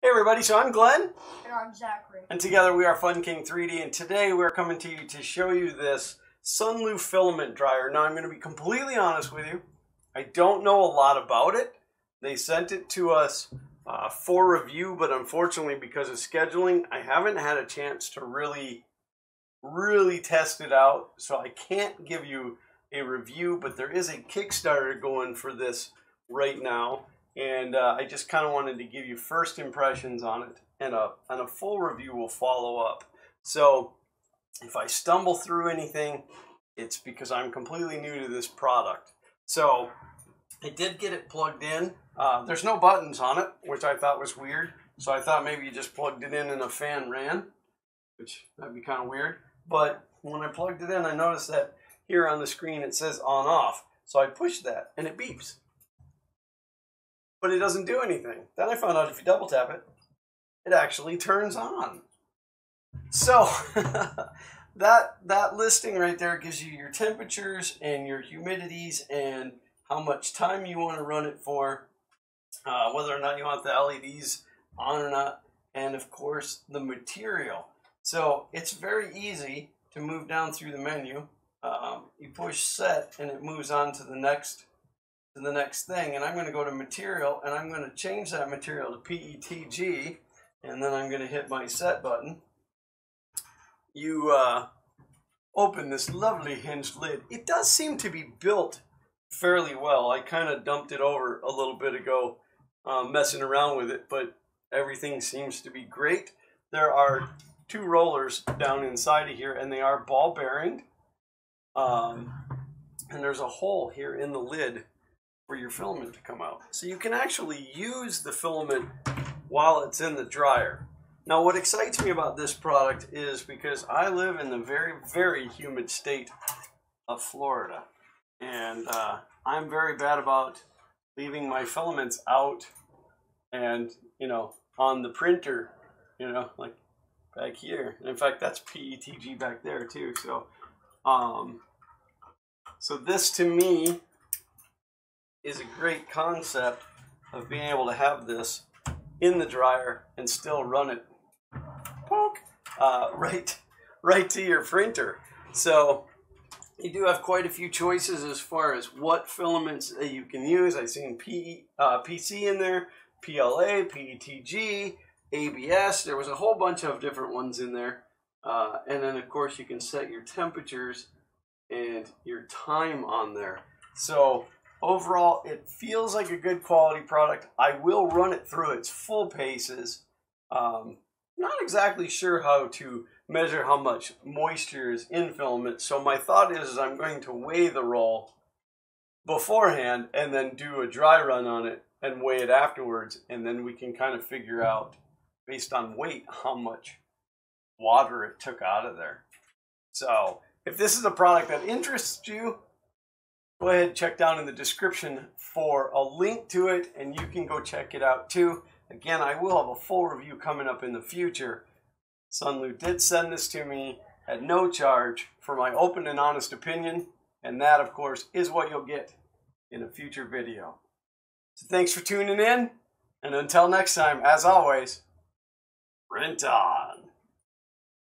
Hey everybody, so I'm Glenn. And I'm Zachary. And together we are Fun King 3D, and today we're coming to you to show you this Sunlu filament dryer. Now I'm going to be completely honest with you, I don't know a lot about it. They sent it to us for review, but unfortunately because of scheduling, I haven't had a chance to really test it out. So I can't give you a review, but there is a Kickstarter going for this right now. And I just kind of wanted to give you first impressions on it, and a full review will follow up. So if I stumble through anything, it's because I'm completely new to this product. So I did get it plugged in. There's no buttons on it, which I thought was weird. So I thought maybe you just plugged it in and a fan ran, which that'd be kind of weird. But when I plugged it in, I noticed that here on the screen it says on off. So I pushed that and it beeps. But it doesn't do anything. Then I found out if you double tap it, it actually turns on. So that listing right there gives you your temperatures and your humidities and how much time you want to run it for, whether or not you want the LEDs on or not, and of course the material. So it's very easy to move down through the menu. You push set and it moves on to the next thing, and I'm going to go to material, and I'm going to change that material to PETG, and then I'm going to hit my set button. You open this lovely hinged lid. It does seem to be built fairly well. I kind of dumped it over a little bit ago, messing around with it, but everything seems to be great. There are two rollers down inside of here, and they are ball bearing, and there's a hole here in the lid for your filament to come out. So you can actually use the filament while it's in the dryer. Now what excites me about this product is because I live in the very, very humid state of Florida, and I'm very bad about leaving my filaments out and, you know, on the printer, you know, like back here. And in fact, that's PETG back there too. So so this to me is a great concept of being able to have this in the dryer and still run it right to your printer. So you do have quite a few choices as far as what filaments that you can use. I've seen PC in there, PLA, PETG, ABS. There was a whole bunch of different ones in there. And then of course you can set your temperatures and your time on there. So overall, it feels like a good quality product. I will run it through its full paces. Not exactly sure how to measure how much moisture is in filament, so my thought is I'm going to weigh the roll beforehand and then do a dry run on it and weigh it afterwards, and then we can kind of figure out, based on weight, how much water it took out of there. So if this is a product that interests you, go ahead and check down in the description for a link to it, and you can go check it out too. Again, I will have a full review coming up in the future. Sunlu did send this to me at no charge for my open and honest opinion, and that, of course, is what you'll get in a future video. So thanks for tuning in, and until next time, as always, print on!